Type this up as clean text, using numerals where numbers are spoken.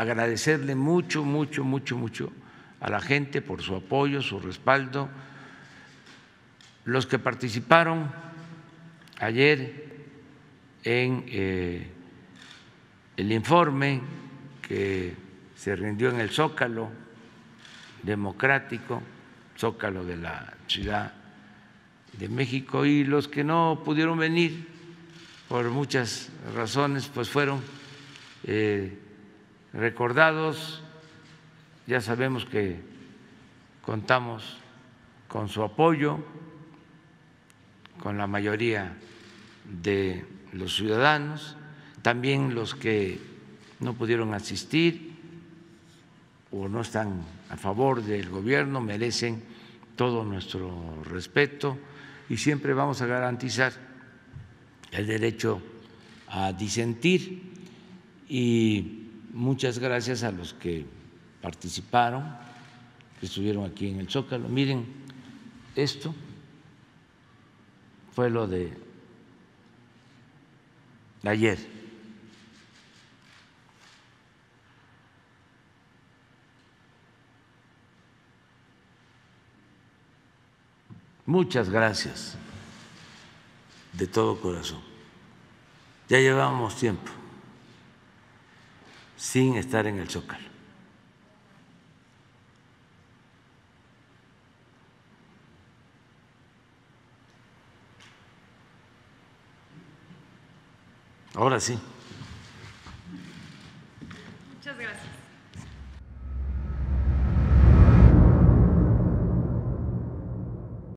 agradecerle mucho a la gente por su apoyo, su respaldo, los que participaron ayer en el informe que se rindió en el Zócalo democrático, Zócalo de la Ciudad de México, y los que no pudieron venir por muchas razones, pues fueron recordados. Ya sabemos que contamos con su apoyo, con la mayoría de los ciudadanos, también los que no pudieron asistir o no están a favor del gobierno merecen todo nuestro respeto, y siempre vamos a garantizar el derecho a disentir. Y muchas gracias a los que participaron, que estuvieron aquí en el Zócalo. Miren, esto fue lo de ayer. Muchas gracias de todo corazón. Ya llevábamos tiempo sin estar en el Zócalo. Ahora sí.